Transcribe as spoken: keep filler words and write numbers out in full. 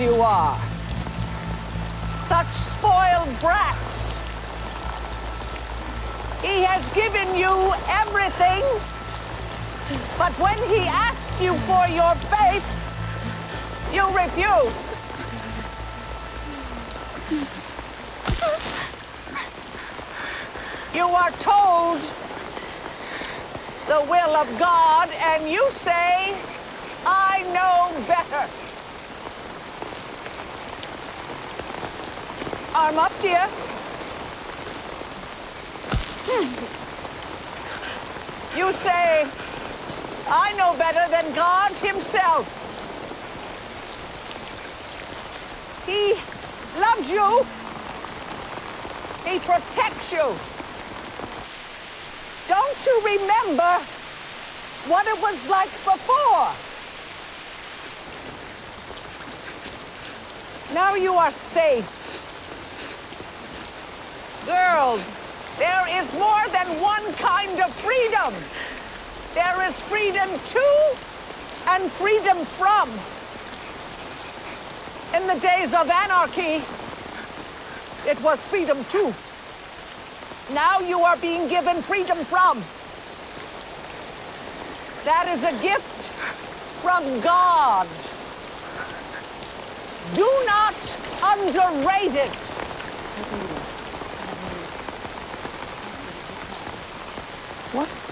as you are. Such spoiled brats. He has given you everything, but when he asked you for your faith, you refuse. You are told the will of God, and you say, I know better. Arm up, dear. You say, I know better than God himself. He loves you. He protects you. Don't you remember what it was like before? Now you are safe. Girls, there is more than one kind of freedom. There is freedom to and freedom from. In the days of anarchy, it was freedom to. Now you are being given freedom from. That is a gift from God. Do not underrate it. What?